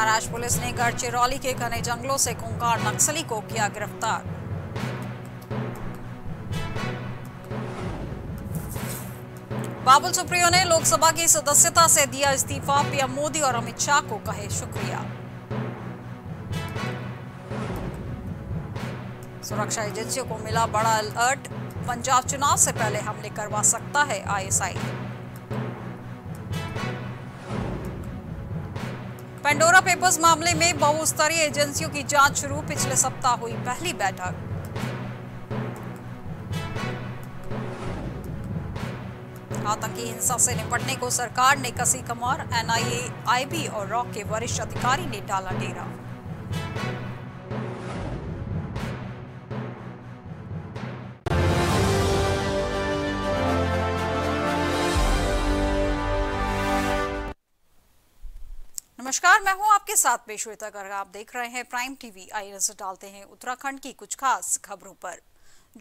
Maharashtra police ने गढ़चिरौली के घने जंगलों से खूंखार नक्सली को किया गिरफ्तार। बाबुल सुप्रियो ने लोकसभा की सदस्यता से दिया इस्तीफा, पीएम मोदी और अमित शाह को कहे शुक्रिया। सुरक्षा एजेंसियों को मिला बड़ा अलर्ट, पंजाब चुनाव से पहले हमले करवा सकता है आईएसआई। पेंडोरा पेपर्स मामले में बहुस्तरीय एजेंसियों की जांच शुरू, पिछले सप्ताह हुई पहली बैठक। आतंकी हिंसा से निपटने को सरकार ने कसी कमर, एनआईए, आईबी और रॉ के वरिष्ठ अधिकारी ने डाला डेरा। नमस्कार, मैं हूं आपके साथ में श्वेता गर्ग। आप देख रहे हैं प्राइम टीवी। आइए नजर डालते हैं उत्तराखंड की कुछ खास खबरों पर।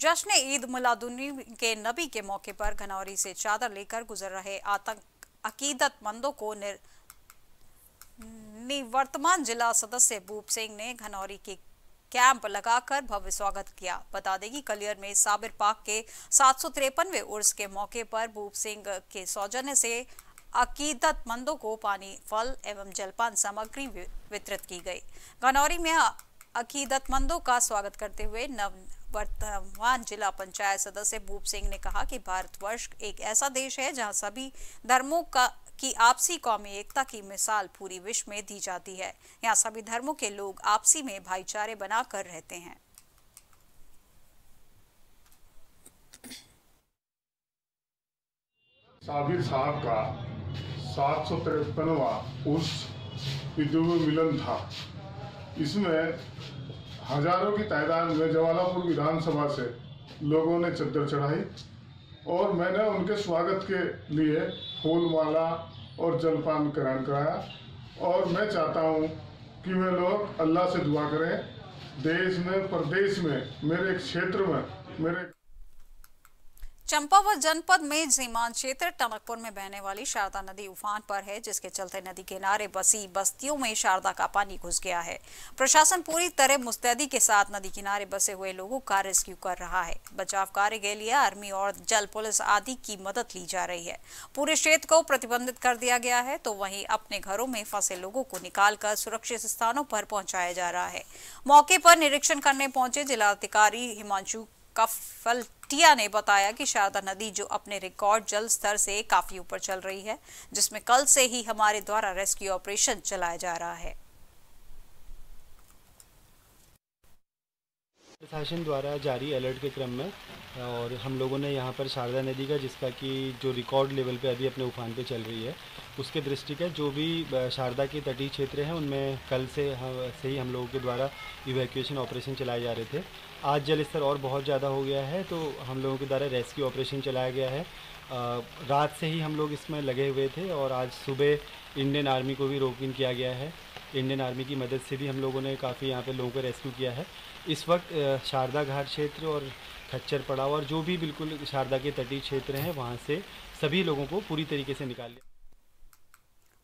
जश्न ईद मिलादुन्नबी के नबी के मौके पर घनौरी से चादर लेकर गुजर रहे आतंक अकीदतमंदों को निवर्तमान जिला सदस्य भूप सिंह ने घनौरी के कैंप लगाकर भव्य स्वागत किया। बता दें कि कलियर में साबिर पाक के 753वें उर्स के मौके पर भूप सिंह के सौजन्य से अकीदतमंदों को पानी, फल एवं जलपान सामग्री वितरित की गई। घनौरी में अकीदतमंदों का स्वागत करते हुए वर्तमान जिला पंचायत सदस्य भूप सिंह ने कहा कि भारतवर्ष एक ऐसा देश है जहां सभी धर्मों की आपसी कौमी एकता की मिसाल पूरी विश्व में दी जाती है। यहां सभी धर्मों के लोग आपसी में भाईचारे बनाकर रहते हैं। साबिर साहब का 753वां उस मिलन था। इसमें हजारों की तादाद में जवालापुर विधानसभा से लोगों ने चद्दर चढ़ाई और मैंने उनके स्वागत के लिए फूलमाला और जलपान ग्रहण कराया। और मैं चाहता हूं कि वे लोग अल्लाह से दुआ करें, देश में, प्रदेश में, मेरे क्षेत्र में, मेरे चंपावत जनपद में सीमांत क्षेत्र टनकपुर में बहने वाली शारदा नदी उफान पर है, जिसके चलते नदी किनारे बसी बस्तियों में शारदा का पानी घुस गया है। प्रशासन पूरी तरह मुस्तैदी के साथ नदी किनारे बसे हुए लोगों का रेस्क्यू कर रहा है। बचाव कार्य के लिए आर्मी और जल पुलिस आदि की मदद ली जा रही है। पूरे क्षेत्र को प्रतिबंधित कर दिया गया है, तो वहीं अपने घरों में फंसे लोगों को निकालकर सुरक्षित स्थानों पर पहुंचाया जा रहा है। मौके पर निरीक्षण करने पहुंचे जिलाधिकारी हिमांशु कफलटिया ने बताया कि शारदा नदी जो अपने रिकॉर्ड जल स्तर से काफी ऊपर चल रही है, जिसमें कल से ही हमारे द्वारा रेस्क्यू ऑपरेशन चलाया जा रहा है। प्रशासन द्वारा जारी अलर्ट के क्रम में और हम लोगों ने यहाँ पर शारदा नदी का, जिसका कि जो रिकॉर्ड लेवल पे अभी अपने उफान पे चल रही है, उसके दृष्टि के जो भी शारदा के तटीय क्षेत्र हैं उनमें कल से ही हम लोगों के द्वारा इवैक्यूएशन ऑपरेशन चलाए जा रहे थे। आज जल स्तर और बहुत ज़्यादा हो गया है, तो हम लोगों के द्वारा रेस्क्यू ऑपरेशन चलाया गया है। रात से ही हम लोग इसमें लगे हुए थे और आज सुबह इंडियन आर्मी को भी रोक इन किया गया है। इंडियन आर्मी की मदद से भी हम लोगों ने काफ़ी यहाँ पे लोगों को रेस्क्यू किया है। इस वक्त शारदा घाट क्षेत्र और खच्चर पड़ाव और जो भी बिल्कुल शारदा के तटीय क्षेत्र हैं वहाँ से सभी लोगों को पूरी तरीके से निकाल लिया।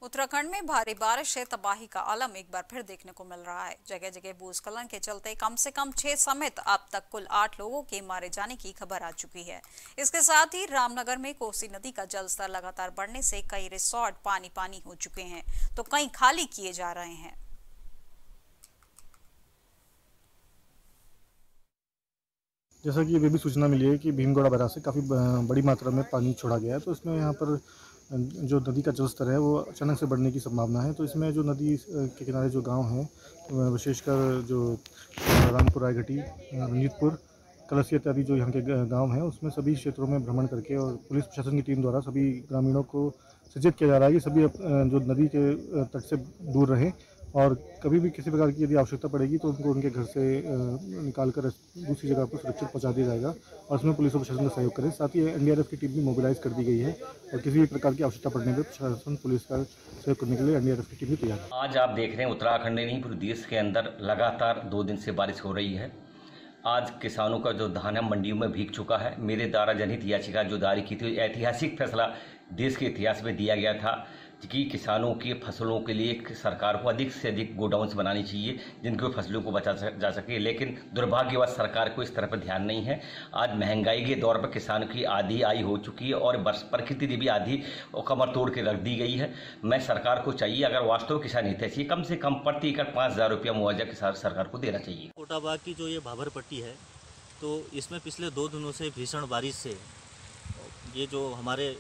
उत्तराखंड में भारी बारिश से तबाही का आलम एक बार फिर देखने को मिल रहा है। जगह जगह भूस्खलन के चलते कम से कम 6 समेत अब तक कुल 8 लोगों के मारे जाने की खबर आ चुकी है। इसके साथ ही रामनगर में कोसी नदी का जलस्तर लगातार बढ़ने से कई रिसोर्ट पानी हो चुके हैं, तो कई खाली किए जा रहे हैं। जैसा कि अभी सूचना मिली है कि भीमगोड़ा बैराज से काफी बड़ी मात्रा में पानी छोड़ा गया है, तो इसमें यहाँ पर जो नदी का जलस्तर है वो अचानक से बढ़ने की संभावना है। तो इसमें जो नदी के किनारे जो गांव हैं, विशेषकर जो रामपुर, रायघटी, रंजीतपुर, कलसी इत्यादि जो यहाँ के गांव हैं, उसमें सभी क्षेत्रों में भ्रमण करके और पुलिस प्रशासन की टीम द्वारा सभी ग्रामीणों को सचेत किया जा रहा है कि सभी जो नदी के तट से दूर रहें और कभी भी किसी प्रकार की यदि आवश्यकता पड़ेगी तो उनको उनके घर से निकाल कर दूसरी जगह पर सुरक्षित पहुंचा दिया जाएगा और उसमें पुलिस और प्रशासन का सहयोग करें। साथ ही एनडीआरएफ की टीम भी मोबिलाइज कर दी गई है और किसी भी प्रकार की आवश्यकता पड़ने पर प्रशासन पुलिस का सहयोग करने के लिए एनडीआरएफ की टीम भी तैयार है। आज आप देख रहे हैं उत्तराखंड में नहीं पूरे देश के अंदर लगातार 2 दिन से बारिश हो रही है। आज किसानों का जो धान है मंडियों में भीग चुका है। मेरे द्वारा जनहित याचिका जो दायर की थी, ऐतिहासिक फैसला देश के इतिहास में दिया गया था कि किसानों के फसलों के लिए सरकार को अधिक से अधिक गोडाउंस बनानी चाहिए जिनको फसलों को बचा जा सके। लेकिन दुर्भाग्यवश सरकार को इस तरह पर ध्यान नहीं है। आज महंगाई के दौर पर किसान की आधी आय हो चुकी है और प्रकृति ने भी आधी कमर तोड़ के रख दी गई है। मैं सरकार को चाहिए, अगर वास्तव किसान हितैषी, कम से कम प्रति एकड़ 5,000 रुपया मुआवजा किसान सरकार को देना चाहिए। कोटाबाग की जो ये भाबर पट्टी है, तो इसमें पिछले 2 दिनों से भीषण बारिश से ये जो हमारे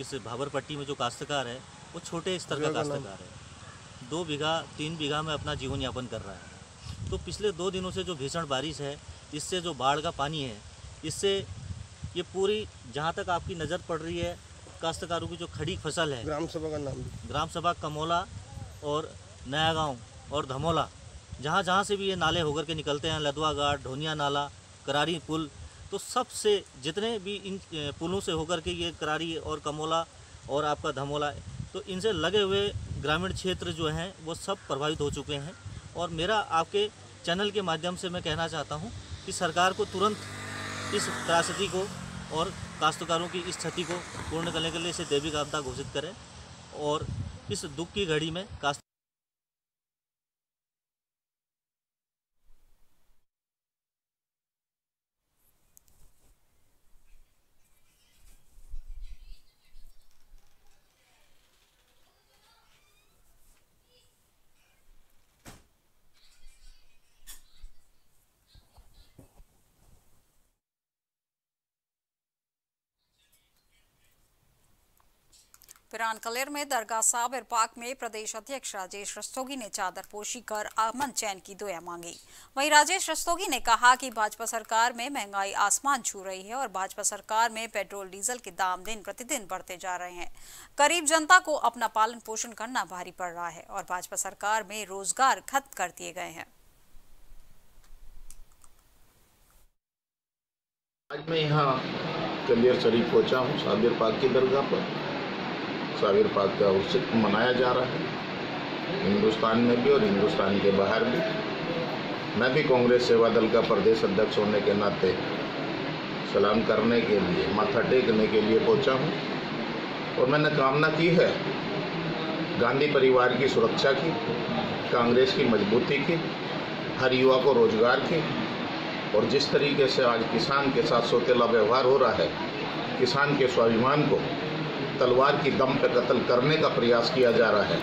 इस भाबर पट्टी में जो काश्तकार है वो छोटे स्तर का काश्तकार है, 2 बीघा 3 बीघा में अपना जीवन यापन कर रहा है। तो पिछले 2 दिनों से जो भीषण बारिश है, इससे जो बाढ़ का पानी है, इससे ये पूरी जहाँ तक आपकी नज़र पड़ रही है काश्तकारों की जो खड़ी फसल है, ग्राम सभा का नाम, ग्राम सभा कमोला और नया गाँव और धमोला, जहाँ जहाँ से भी ये नाले होकर के निकलते हैं, लदवा घाट, ढोनिया नाला, करारी पुल, तो सबसे जितने भी इन पुलों से होकर के ये करारी और कमोला और आपका धमोला, तो इनसे लगे हुए ग्रामीण क्षेत्र जो हैं वो सब प्रभावित हो चुके हैं। और मेरा आपके चैनल के माध्यम से मैं कहना चाहता हूं कि सरकार को तुरंत इस त्रासदी को और काश्तकारों की इस क्षति को पूर्ण करने के लिए इसे दैविक आपदा घोषित करें और इस दुख की घड़ी में काश्त। पिरानकलेर में दरगाह साबिर पाक में प्रदेश अध्यक्ष राजेश रस्तोगी ने चादर पोशी कर अमन चैन की दुआ मांगी। वहीं राजेश रस्तोगी ने कहा कि भाजपा सरकार में महंगाई आसमान छू रही है और भाजपा सरकार में पेट्रोल डीजल के दाम दिन प्रतिदिन बढ़ते जा रहे हैं। गरीब जनता को अपना पालन पोषण करना भारी पड़ रहा है और भाजपा सरकार में रोजगार खत्म कर दिए गए हैं। आज मैं यहाँ कंदेर शरीफ पहुँचा हूँ, साबिर पाक की दरगाह पर। साबिर पाक का उत्सव मनाया जा रहा है हिंदुस्तान में भी और हिंदुस्तान के बाहर भी। मैं भी कांग्रेस सेवा दल का प्रदेश अध्यक्ष होने के नाते सलाम करने के लिए, माथा टेकने के लिए पहुंचा हूं और मैंने कामना की है गांधी परिवार की सुरक्षा की, कांग्रेस की मजबूती की, हर युवा को रोजगार की। और जिस तरीके से आज किसान के साथ सौतेला व्यवहार हो रहा है, किसान के स्वाभिमान को तलवार की दम पर कत्ल करने का प्रयास किया जा रहा है।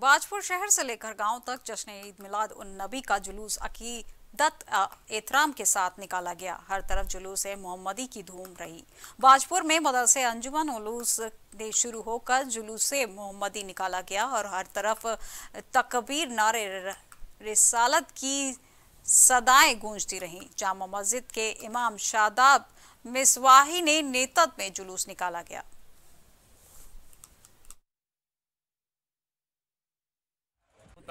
बाजपुर शहर से लेकर गांव तक जश्न ईद मिलाद उन नबी का जुलूस अकीदत एहतराम के साथ निकाला गया। हर तरफ जुलूस ए मोहम्मदी की धूम रही। बाजपुर में मदरसे अंजुमन उलूस ने शुरू होकर जुलूस ए मोहम्मदी निकाला गया और हर तरफ तकबीर नारे रिसालत की सदाएं गूंजती रहीं। जामा मस्जिद के इमाम शादाब मिसवाही ने नेतृत्व में जुलूस निकाला गया।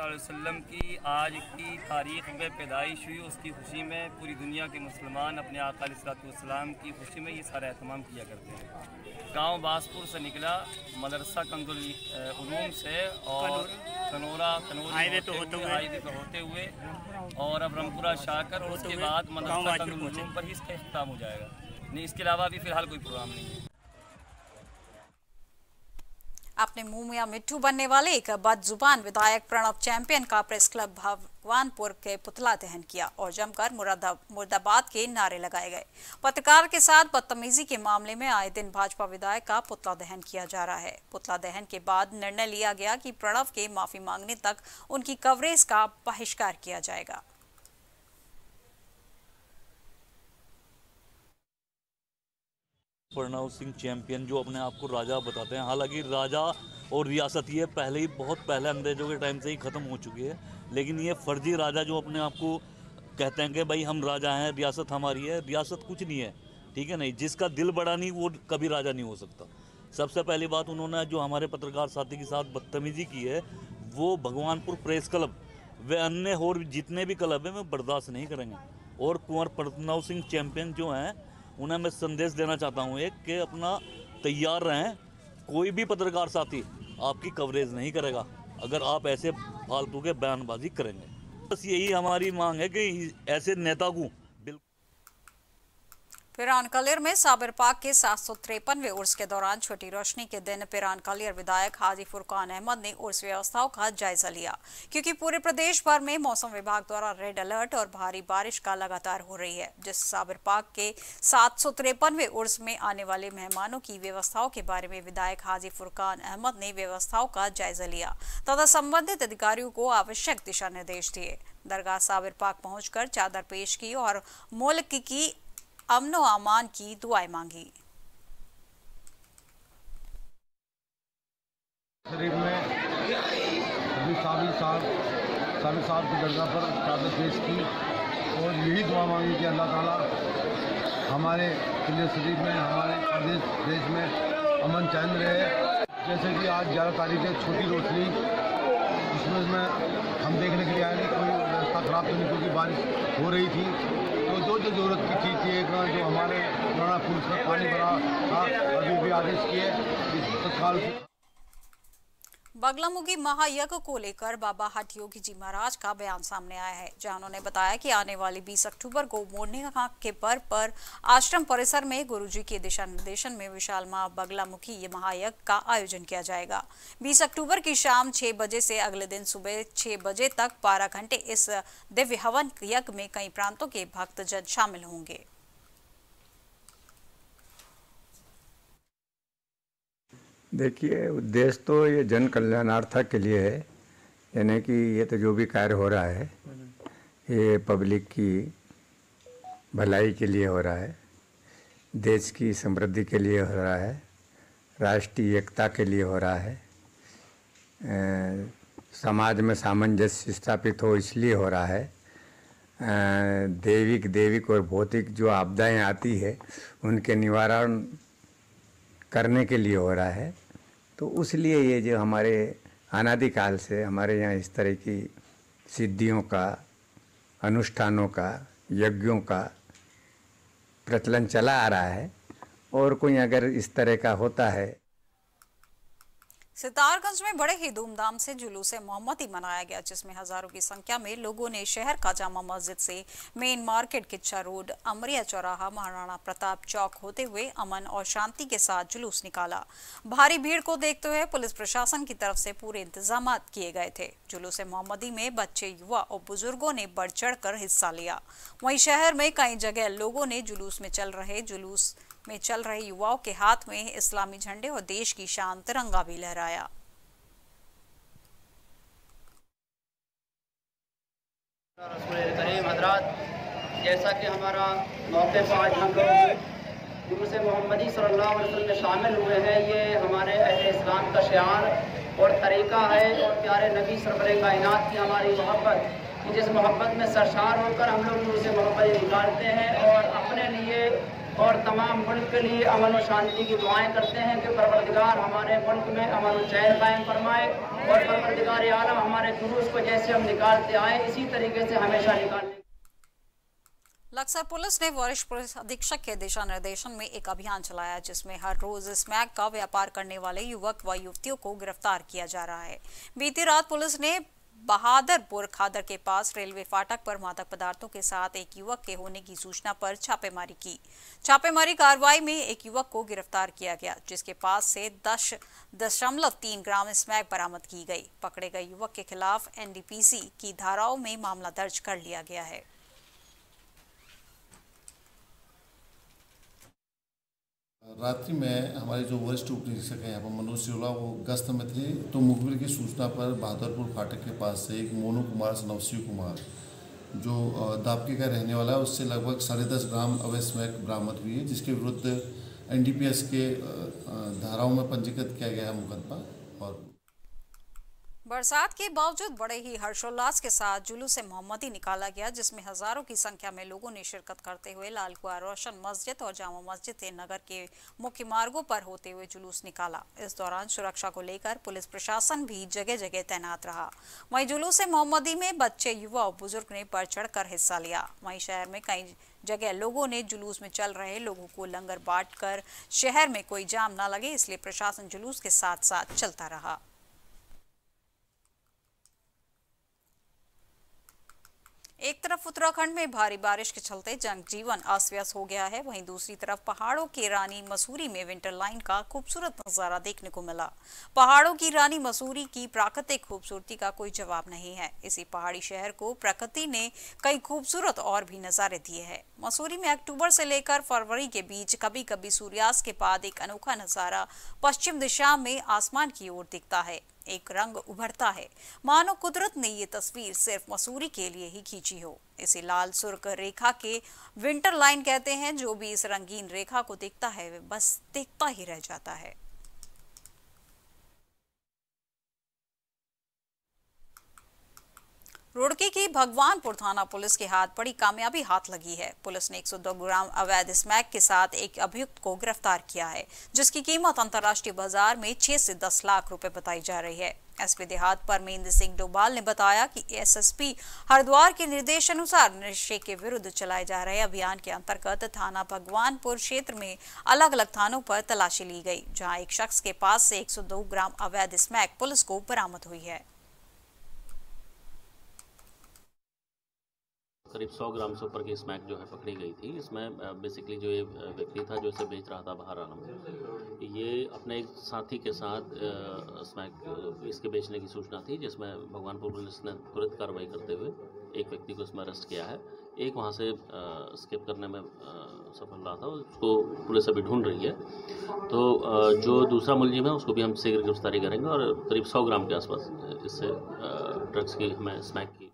वसल्लम की आज की तारीख में पैदाइश हुई, उसकी खुशी में पूरी दुनिया के मुसलमान अपने आका अलैहिस्सलाम की खुशी में ये सारा अहतमाम किया करते हैं। गांव बासपुर से निकला, मदरसा कंदुल उलूम से और कनौरा होते हुए और अब रमपुरा शाहकर, और उसके बाद मदरसा कंदुल उलूम पर ही इसका अख्ताम हो जाएगा। नहीं, इसके अलावा भी फिलहाल कोई प्रोग्राम नहीं है। अपने मुंह मियां मिट्ठू बनने वाले एक बदजुबान विधायक प्रणव चैंपियन का प्रेस क्लब भगवानपुर के पुतला दहन किया और जमकर मुर्दाबाद के नारे लगाए गए। पत्रकार के साथ बदतमीजी के मामले में आए दिन भाजपा विधायक का पुतला दहन किया जा रहा है। पुतला दहन के बाद निर्णय लिया गया कि प्रणव के माफी मांगने तक उनकी कवरेज का बहिष्कार किया जाएगा। प्रणव सिंह चैंपियन जो अपने आप को राजा बताते हैं, हालांकि राजा और रियासत ये पहले ही बहुत पहले अंग्रेजों के टाइम से ही ख़त्म हो चुकी है, लेकिन ये फर्जी राजा जो अपने आप को कहते हैं कि भाई हम राजा हैं, रियासत हमारी है, रियासत कुछ नहीं है, ठीक है। नहीं, जिसका दिल बड़ा नहीं वो कभी राजा नहीं हो सकता। सबसे पहली बात, उन्होंने जो हमारे पत्रकार साथी के साथ बदतमीजी की है वो भगवानपुर प्रेस क्लब व अन्य और जितने भी क्लब हैं वो बर्दाश्त नहीं करेंगे। और कुंवर प्रणव सिंह चैंपियन जो हैं उन्हें मैं संदेश देना चाहता हूं एक कि अपना तैयार रहें, कोई भी पत्रकार साथी आपकी कवरेज नहीं करेगा अगर आप ऐसे फालतू के बयानबाजी करेंगे। बस यही हमारी मांग है कि ऐसे नेता को पिरानकलियर में साबिर पाक के 753वें उर्स के दौरान छोटी रोशनी के दिन पिरानकलियर विधायक हाजी फुरकान अहमद ने उर्स व्यवस्थाओं का जायजा लिया, क्योंकि पूरे प्रदेश भर में मौसम विभाग द्वारा रेड अलर्ट और भारी बारिश का लगातार हो रही है, जिससे साबिर पाक के 753वें उर्स में आने वाले मेहमानों की व्यवस्थाओं के बारे में विधायक हाजी फुरकान अहमद ने व्यवस्थाओं का जायजा लिया तथा संबंधित अधिकारियों को आवश्यक दिशा निर्देश दिए। दरगाह साबिर पाक पहुँचकर चादर पेश की और मुल्क की अमन और अमान की दुआएं मांगी। शरीफ में साबिर साहब की दरगाह पर चादर पेश की और यही दुआ मांगी कि अल्लाह ताला हमारे किले शरीफ में, हमारे देश में अमन चैन रहे। जैसे कि आज 11 तारीख है, छोटी रोशनी, इसमें हम देखने के लिए आए कि कोई व्यवस्था खराब तो नहीं, क्योंकि बारिश हो रही थी। जो जरूरत की चीज़ थी, एक जो हमारे पुराना पुल से पानी भरा था, अभी भी आदेश किए तत्काल। बगलामुखी महायज्ञ को लेकर बाबा हठयोगी जी महाराज का बयान सामने आया है, जहां उन्होंने बताया कि आने वाली 20 अक्टूबर को मोरनीहा के पर्व पर आश्रम परिसर में गुरुजी के दिशा निर्देशन में विशाल मां बगलामुखी ये महायज्ञ का आयोजन किया जाएगा। 20 अक्टूबर की शाम 6 बजे से अगले दिन सुबह 6 बजे तक 12 घंटे इस दिव्य हवन यज्ञ में कई प्रांतों के भक्तजन शामिल होंगे। देखिए, उद्देश्य तो ये जन कल्याणार्थक के लिए है, यानी कि ये तो जो भी कार्य हो रहा है ये पब्लिक की भलाई के लिए हो रहा है, देश की समृद्धि के लिए हो रहा है, राष्ट्रीय एकता के लिए हो रहा है, समाज में सामंजस्य स्थापित हो इसलिए हो रहा है। दैविक और भौतिक जो आपदाएं आती है उनके निवारण करने के लिए हो रहा है। तो उस लिए ये जो हमारे अनादिकाल से हमारे यहाँ इस तरह की सिद्धियों का, अनुष्ठानों का, यज्ञों का प्रचलन चला आ रहा है और कोई अगर इस तरह का होता है। सितारगंज में बड़े ही धूमधाम से जुलूस ए मोहम्मदी मनाया गया, जिसमें हजारों की संख्या में लोगों ने शहर का जामा मस्जिद से main market, Kichha road, Amariya चौराहा, महाराणा प्रताप चौक होते हुए अमन और शांति के साथ जुलूस निकाला। भारी भीड़ को देखते हुए पुलिस प्रशासन की तरफ से पूरे इंतजाम किए गए थे। जुलूस ए मोहम्मदी में बच्चे, युवा और बुजुर्गों ने बढ़ चढ़ कर हिस्सा लिया। वहीं शहर में कई जगह लोगों ने जुलूस में चल रहे युवाओं के हाथ में इस्लामी झंडे और देश की शान तिरंगा भी लहराया। जैसा कि हमारा मौके पर आज हम लोग जुलूस मोहम्मदी सल्लल्लाहु अलैहि वसल्लम में शामिल हुए हैं, ये हमारे अहले इस्लाम का शिआर और तरीका है और प्यारे नबी सरवरे कायनात की हमारी मोहब्बत, जिस मोहब्बत में सरशार होकर हम लोग जुलूस मोहम्मदी निकालते हैं और अपने लिए और तमाम मुल्क के लिए अमन और शांति की दुआएं करते हैं कि परवरदिगार हमारे मुल्क में अमन और चैन कायम फरमाए और परवरदिगार आलम हमारे जुलूस को जैसे हम निकालते आए इसी तरीके से हमेशा निकालें। लक्सर पुलिस ने वरिष्ठ पुलिस अधीक्षक के दिशा निर्देशन में एक अभियान चलाया, जिसमें हर रोज स्मैक का व्यापार करने वाले युवक व युवतियों को गिरफ्तार किया जा रहा है। बीती रात पुलिस ने बहादुरपुर खादर के पास रेलवे फाटक पर मादक पदार्थों के साथ एक युवक के होने की सूचना पर छापेमारी की। छापेमारी कार्रवाई में एक युवक को गिरफ्तार किया गया, जिसके पास से 10.3 ग्राम स्मैक बरामद की गई। पकड़े गए युवक के खिलाफ एनडीपीसी की धाराओं में मामला दर्ज कर लिया गया है। रात्रि में हमारे जो वरिष्ठ उप निरीक्षक हैं यहाँ पर मनोज सिरोला, वो गश्त में थे तो मुखबिर की सूचना पर बहादुरपुर फाटक के पास से एक मोनू कुमार नवशिव कुमार जो दाबके का रहने वाला है, उससे लगभग 10.5 ग्राम अवैध स्मैक बरामद हुई है, जिसके विरुद्ध एनडीपीएस के धाराओं में पंजीकृत किया गया है मुकदमा। और बरसात के बावजूद बड़े ही हर्षोल्लास के साथ जुलूस ए मोहम्मदी निकाला गया, जिसमें हजारों की संख्या में लोगों ने शिरकत करते हुए लाल कुआं, रोशन मस्जिद और जामा मस्जिद से नगर के मुख्य मार्गों पर होते हुए जुलूस निकाला। इस दौरान सुरक्षा को लेकर पुलिस प्रशासन भी जगह जगह तैनात रहा। वहीं जुलूस ए मोहम्मदी में बच्चे, युवा और बुजुर्ग ने बढ़ चढ़ कर हिस्सा लिया। वहीं शहर में कई जगह लोगों ने जुलूस में चल रहे लोगों को लंगर बांट कर शहर में कोई जाम न लगे इसलिए प्रशासन जुलूस के साथ साथ चलता रहा। एक तरफ उत्तराखंड में भारी बारिश के चलते जनजीवन अस्त व्यस्त हो गया है, वहीं दूसरी तरफ पहाड़ों की रानी मसूरी में विंटर लाइन का खूबसूरत नजारा देखने को मिला। पहाड़ों की रानी मसूरी की प्राकृतिक खूबसूरती का कोई जवाब नहीं है। इसी पहाड़ी शहर को प्रकृति ने कई खूबसूरत और भी नजारे दिए हैं। मसूरी में अक्टूबर से लेकर फरवरी के बीच कभी कभी सूर्यास्त के बाद एक अनोखा नजारा पश्चिम दिशा में आसमान की ओर दिखता है, एक रंग उभरता है, मानो कुदरत ने ये तस्वीर सिर्फ मसूरी के लिए ही खींची हो। इसे लाल सुर्ख रेखा के विंटर लाइन कहते हैं। जो भी इस रंगीन रेखा को देखता है वह बस देखता ही रह जाता है। रुड़की की भगवानपुर थाना पुलिस के हाथ बड़ी कामयाबी हाथ लगी है। पुलिस ने 102 ग्राम अवैध स्मैक के साथ एक अभियुक्त को गिरफ्तार किया है, जिसकी कीमत अंतर्राष्ट्रीय बाजार में 6 से 10 लाख रुपए बताई जा रही है। एसपी देहात परमेंद्र सिंह डोभाल ने बताया कि एसएसपी हरिद्वार के निर्देशानुसार नशे के विरुद्ध चलाए जा रहे अभियान के अंतर्गत थाना भगवानपुर क्षेत्र में अलग अलग थानों पर तलाशी ली गई, जहाँ एक शख्स के पास से 102 ग्राम अवैध स्मैक पुलिस को बरामद हुई है। करीब 100 ग्राम से ऊपर की स्मैक जो है पकड़ी गई थी। इसमें बेसिकली जो ये व्यक्ति था जो इसे बेच रहा था बाहर आना में, ये अपने एक साथी के साथ स्मैक इसके बेचने की सूचना थी, जिसमें भगवानपुर पुलिस ने त्वरित कार्रवाई करते हुए एक व्यक्ति को इसमें अरेस्ट किया है। एक वहाँ से स्केप करने में सफल रहा था, उसको पुलिस अभी ढूंढ रही है। तो जो दूसरा मुलजिम है उसको भी हम शीघ्र गिरफ्तारी करेंगे और करीब 100 ग्राम के आसपास इससे ड्रग्स की हमें स्मैक की।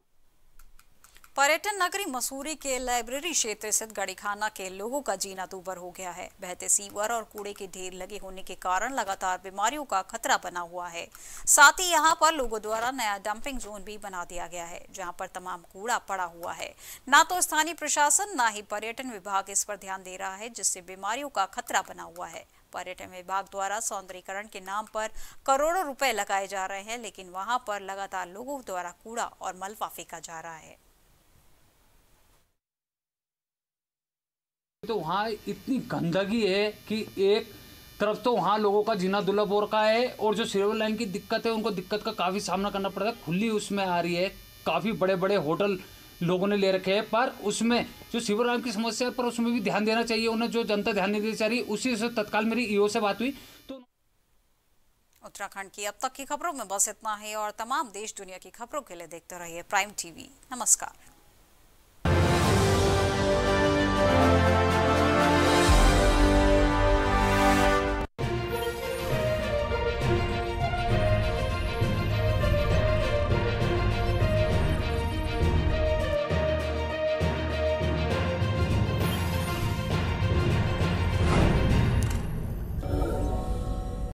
पर्यटन नगरी मसूरी के लाइब्रेरी क्षेत्र स्थित गड़ीखाना के लोगों का जीना दूभर हो गया है। बहते सीवर और कूड़े के ढेर लगे होने के कारण लगातार बीमारियों का खतरा बना हुआ है। साथ ही यहां पर लोगों द्वारा नया डंपिंग जोन भी बना दिया गया है, जहां पर तमाम कूड़ा पड़ा हुआ है। ना तो स्थानीय प्रशासन ना ही पर्यटन विभाग इस पर ध्यान दे रहा है, जिससे बीमारियों का खतरा बना हुआ है। पर्यटन विभाग द्वारा सौंदर्यीकरण के नाम पर करोड़ों रुपए लगाए जा रहे हैं, लेकिन वहाँ पर लगातार लोगों द्वारा कूड़ा और मलबा फेंका जा रहा है। तो वहाँ इतनी गंदगी है कि एक तरफ तो वहाँ लोगों का जीना दुर्लभ हो रखा है, और जो सीवर लाइन की दिक्कत है उनको दिक्कत का काफ़ी सामना करना पड़ रहा है। खुली उसमें आ रही है, काफ़ी बड़े बड़े होटल लोगों ने ले रखे हैं, पर उसमें जो सीवर लाइन की समस्या है पर उसमें भी ध्यान देना चाहिए उन्हें, जो जनता ध्यान नहीं देना चाहिए। उसी से तत्काल मेरी ईओ से बात हुई। तो उत्तराखंड की अब तक की खबरों में बस इतना है, और तमाम देश दुनिया की खबरों के लिए देखते रहिए प्राइम टीवी। नमस्कार।